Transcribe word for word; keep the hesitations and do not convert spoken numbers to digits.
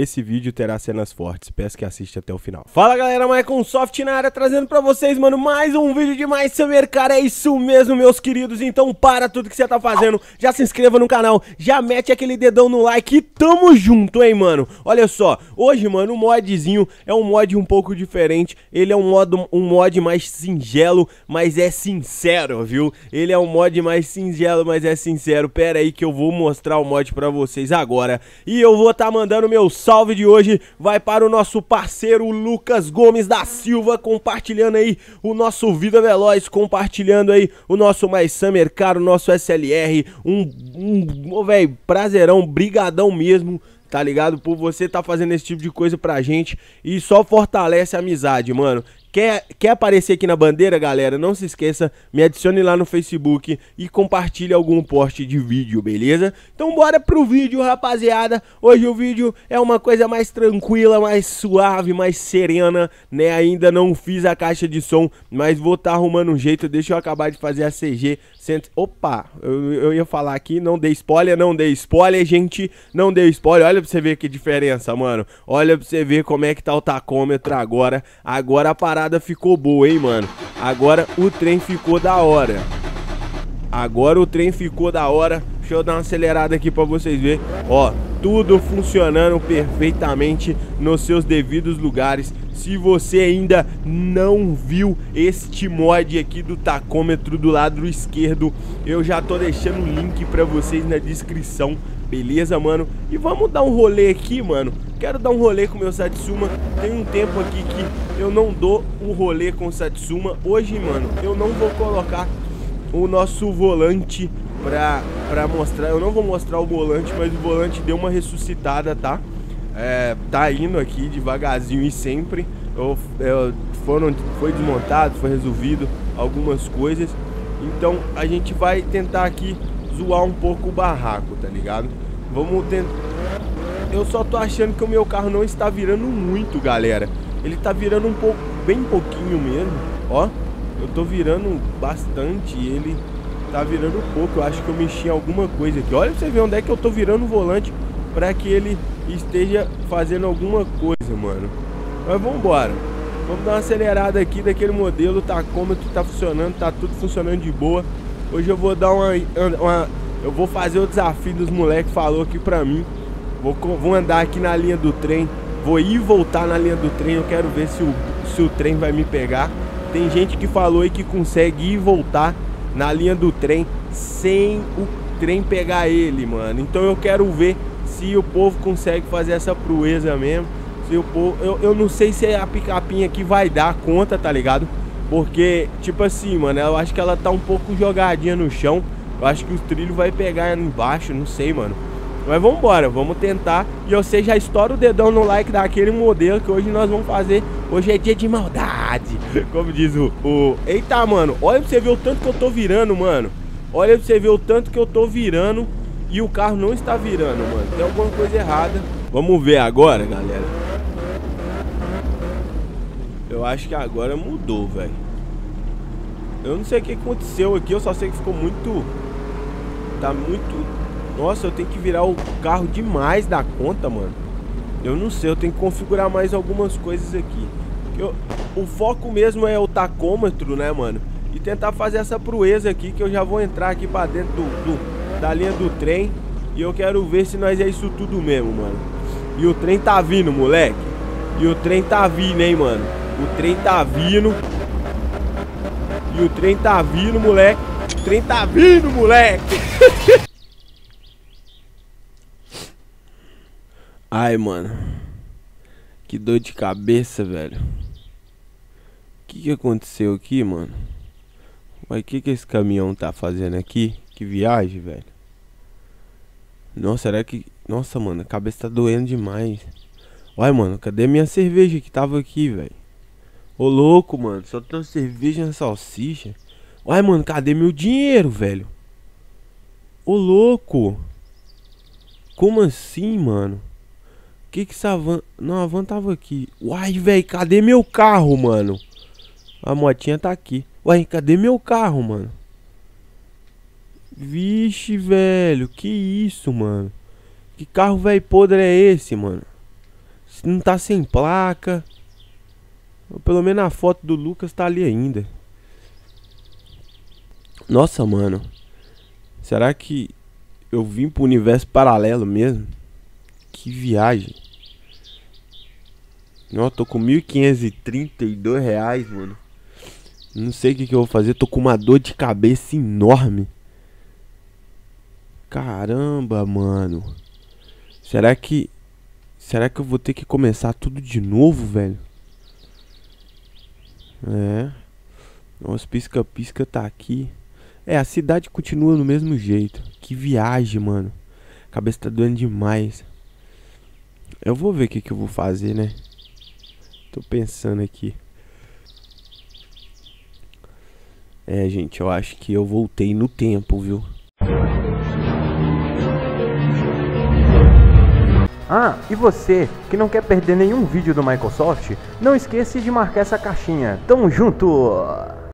Esse vídeo terá cenas fortes, peço que assista até o final. Fala galera, Maicosoft na área, trazendo pra vocês, mano, mais um vídeo de My Summer Car. É isso mesmo, meus queridos, então para tudo que você tá fazendo, já se inscreva no canal, já mete aquele dedão no like e tamo junto, hein, mano. Olha só, hoje, mano, o modzinho é um mod um pouco diferente, ele é um mod, um mod mais singelo, mas é sincero, viu? Ele é um mod mais singelo, mas é sincero. Pera aí que eu vou mostrar o mod pra vocês agora, e eu vou tá mandando meus salve de hoje vai para o nosso parceiro Lucas Gomes da Silva, compartilhando aí o nosso Vida Veloz, compartilhando aí o nosso My Summer Car, o nosso S L R, um, um oh, velho, prazerão, brigadão mesmo, tá ligado? Por você tá fazendo esse tipo de coisa pra gente e só fortalece a amizade, mano. Quer, quer aparecer aqui na bandeira, galera? Não se esqueça, me adicione lá no Facebook e compartilhe algum post de vídeo, beleza? Então bora pro vídeo, rapaziada. Hoje o vídeo é uma coisa mais tranquila, mais suave, mais serena, né? Ainda não fiz a caixa de som, mas vou tá arrumando um jeito. Deixa eu acabar de fazer a C G. Cent... Opa, eu, eu ia falar aqui, não dei spoiler, não dei spoiler, gente. Não dei spoiler, olha pra você ver que diferença, mano. Olha pra você ver como é que tá o tacômetro agora. Agora a parada ficou boa, hein, mano. Agora o trem ficou da hora. Agora o trem ficou da hora. Deixa eu dar uma acelerada aqui pra vocês verem. Ó, tudo funcionando perfeitamente nos seus devidos lugares. Se você ainda não viu este mod aqui do tacômetro do lado esquerdo, eu já tô deixando o link pra vocês na descrição. Beleza, mano? E vamos dar um rolê aqui, mano. Quero dar um rolê com o meu Satsuma. Tem um tempo aqui que eu não dou um rolê com o Satsuma. Hoje, mano, eu não vou colocar o nosso volante pra, pra mostrar. Eu não vou mostrar o volante, mas o volante deu uma ressuscitada, tá? É, tá indo aqui devagarzinho e sempre eu, eu, foram, foi desmontado, foi resolvido algumas coisas. Então a gente vai tentar aqui zoar um pouco o barraco, tá ligado? Vamos tentar. Eu só tô achando que o meu carro não está virando muito, galera. Ele tá virando um pouco, bem pouquinho mesmo. Ó, eu tô virando bastante e ele tá virando pouco. Eu acho que eu mexi em alguma coisa aqui. Olha pra você ver onde é que eu tô virando o volante pra que ele esteja fazendo alguma coisa, mano. Mas vambora. Vamos dar uma acelerada aqui daquele modelo. O tacômetro tá funcionando, tá tudo funcionando de boa. Hoje eu vou dar uma... uma eu vou fazer o desafio dos moleques, falou aqui pra mim. Vou, vou andar aqui na linha do trem. Vou ir e voltar na linha do trem. Eu quero ver se o, se o trem vai me pegar. Tem gente que falou aí que consegue ir e voltar na linha do trem sem o trem pegar ele, mano. Então eu quero ver se o povo consegue fazer essa proeza mesmo. Se o povo, eu, eu não sei se a picapinha aqui vai dar conta, tá ligado? Porque, tipo assim, mano, eu acho que ela tá um pouco jogadinha no chão. Eu acho que o trilho vai pegar embaixo, não sei, mano. Mas vambora, vamos tentar. E você já estoura o dedão no like daquele modelo que hoje nós vamos fazer. Hoje é dia de maldade, como diz o... o... Eita, mano, olha pra você ver o tanto que eu tô virando, mano. Olha pra você ver o tanto que eu tô virando. E o carro não está virando, mano. Tem alguma coisa errada. Vamos ver agora, galera. Eu acho que agora mudou, velho. Eu não sei o que aconteceu aqui. Eu só sei que ficou muito... Tá muito... Nossa, eu tenho que virar o carro demais da conta, mano. Eu não sei, eu tenho que configurar mais algumas coisas aqui. Eu... O foco mesmo é o tacômetro, né, mano? E tentar fazer essa proeza aqui, que eu já vou entrar aqui pra dentro do... do... da linha do trem. E eu quero ver se nós é isso tudo mesmo, mano. E o trem tá vindo, moleque. E o trem tá vindo, hein, mano. O trem tá vindo. E o trem tá vindo, moleque. O trem tá vindo, moleque. Ai, mano. Que dor de cabeça, velho. Que que aconteceu aqui, mano? Mas que que esse caminhão tá fazendo aqui? Que viagem, velho. Nossa, será que... Nossa, mano, a cabeça tá doendo demais. Olha, mano, cadê minha cerveja que tava aqui, velho? Ô, louco, mano, só tem cerveja na salsicha. Olha, mano, cadê meu dinheiro, velho? Ô, louco. Como assim, mano? Que que essa van... Não, a van tava aqui. Uai, velho, cadê meu carro, mano? A motinha tá aqui. Uai, cadê meu carro, mano? Vixe, velho, que isso, mano? Que carro velho podre é esse, mano? Não tá sem placa. Pelo menos a foto do Lucas tá ali ainda. Nossa, mano. Será que eu vim pro universo paralelo mesmo? Que viagem. Ó, tô com mil quinhentos e trinta e dois reais, mano. Não sei o que que eu vou fazer. Tô com uma dor de cabeça enorme. Caramba, mano. Será que... Será que eu vou ter que começar tudo de novo, velho? É. Nossa, pisca-pisca tá aqui. É, a cidade continua do mesmo jeito. Que viagem, mano. A cabeça tá doendo demais. Eu vou ver o que que eu vou fazer, né? Tô pensando aqui. É, gente, eu acho que eu voltei no tempo, viu? Ah, e você que não quer perder nenhum vídeo do Maicosoft, não esqueça de marcar essa caixinha. Tamo junto!